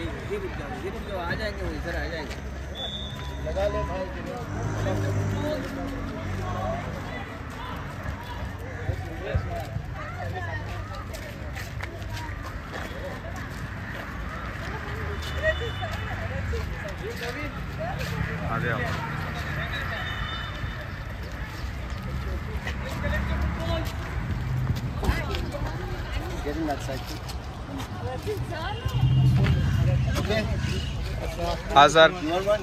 आ जाएंगे वो इधर आ जाएंगे। लगा ले भाई आ गया। Getting that side. Okay. Hazar. Normal one.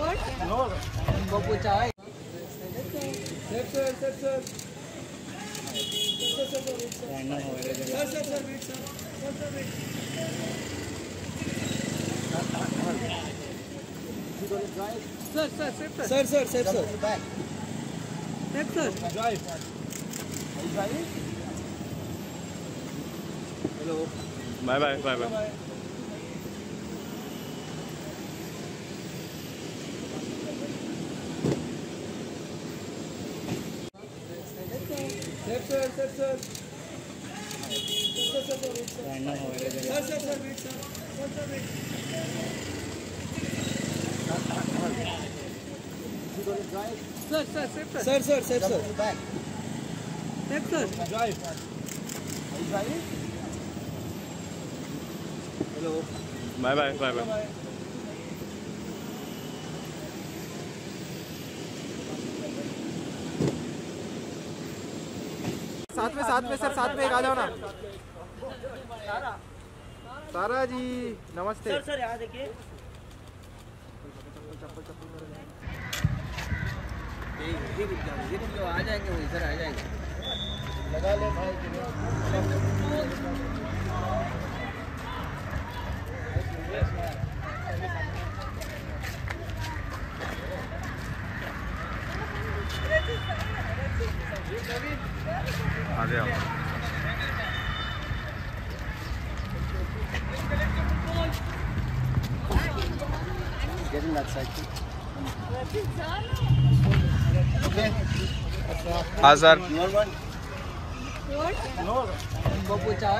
What? No. Babu chai. Sir. Sir. Back. Sir. Drive. Are you driving? Hello. Bye. Sir. Back. Drive. Are you driving? Hello. Bye. साथ में सर एक आ जाओ ना। सारा जी नमस्ते। सर यहाँ देखिए। ये आ जाएंगे वो इधर आ जाएंगे। लगा ले भाई। आ गया। Getting that side too. Okay. Hazar. Normal one. What? No. Babu chai.